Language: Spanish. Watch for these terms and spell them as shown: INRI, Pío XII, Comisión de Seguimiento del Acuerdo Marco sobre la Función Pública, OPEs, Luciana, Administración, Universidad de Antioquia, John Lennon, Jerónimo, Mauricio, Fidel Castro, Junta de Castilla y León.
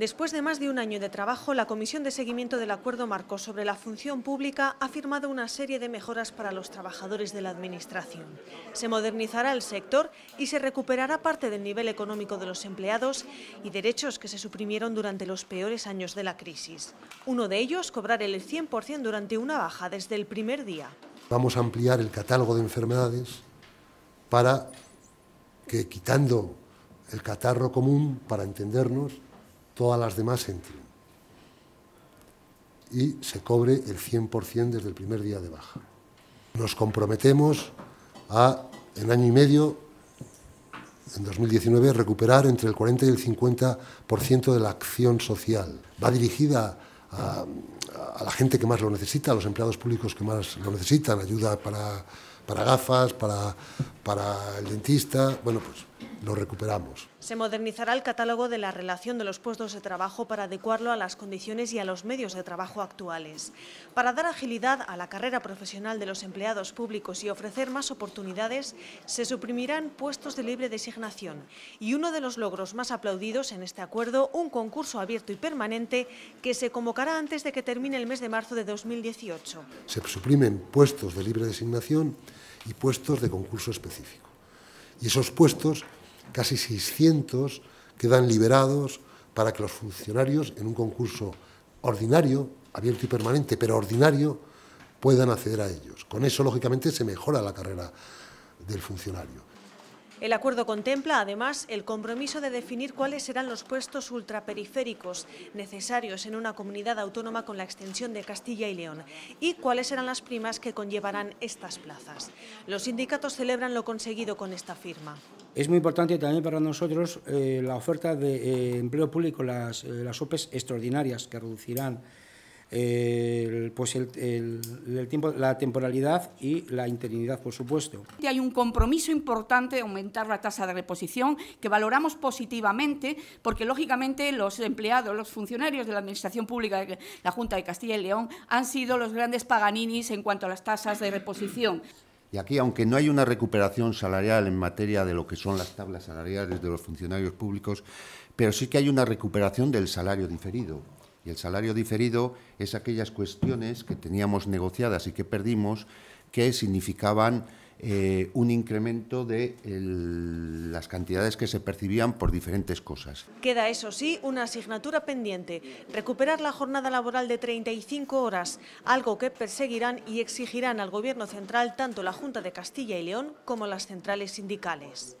Después de más de un año de trabajo, la Comisión de Seguimiento del Acuerdo Marco sobre la Función Pública ha firmado una serie de mejoras para los trabajadores de la Administración. Se modernizará el sector y se recuperará parte del nivel económico de los empleados y derechos que se suprimieron durante los peores años de la crisis. Uno de ellos, cobrar el 100% durante una baja desde el primer día. Vamos a ampliar el catálogo de enfermedades para que, quitando el catarro común, para entendernos, todas las demás entren y se cobre el 100% desde el primer día de baja. Nos comprometemos a, en año y medio, en 2019, recuperar entre el 40 y el 50% de la acción social. Va dirigida a la gente que más lo necesita, a los empleados públicos que más lo necesitan, ayuda para gafas, para el dentista, bueno, pues lo recuperamos. Se modernizará el catálogo de la relación de los puestos de trabajo para adecuarlo a las condiciones y a los medios de trabajo actuales. Para dar agilidad a la carrera profesional de los empleados públicos y ofrecer más oportunidades, se suprimirán puestos de libre designación. Y uno de los logros más aplaudidos en este acuerdo, un concurso abierto y permanente que se convocará antes de que termine el mes de marzo de 2018. Se suprimen puestos de libre designación y puestos de concurso específico. Y esos puestos, casi 600, quedan liberados para que los funcionarios, en un concurso ordinario, abierto y permanente, pero ordinario, puedan acceder a ellos. Con eso, lógicamente, se mejora la carrera del funcionario. El acuerdo contempla, además, el compromiso de definir cuáles serán los puestos ultraperiféricos necesarios en una comunidad autónoma con la extensión de Castilla y León y cuáles serán las primas que conllevarán estas plazas. Los sindicatos celebran lo conseguido con esta firma. Es muy importante también para nosotros la oferta de empleo público, las OPEs extraordinarias que reducirán el tiempo, la temporalidad y la interinidad, por supuesto. Hay un compromiso importante de aumentar la tasa de reposición, que valoramos positivamente, porque lógicamente los empleados, los funcionarios de la Administración Pública de la Junta de Castilla y León han sido los grandes paganinis en cuanto a las tasas de reposición. Y aquí, aunque no hay una recuperación salarial en materia de lo que son las tablas salariales de los funcionarios públicos, pero sí que hay una recuperación del salario diferido. Y el salario diferido es aquellas cuestiones que teníamos negociadas y que perdimos, que significaban un incremento de las cantidades que se percibían por diferentes cosas. Queda, eso sí, una asignatura pendiente: recuperar la jornada laboral de 35 horas, algo que perseguirán y exigirán al Gobierno central tanto la Junta de Castilla y León como las centrales sindicales.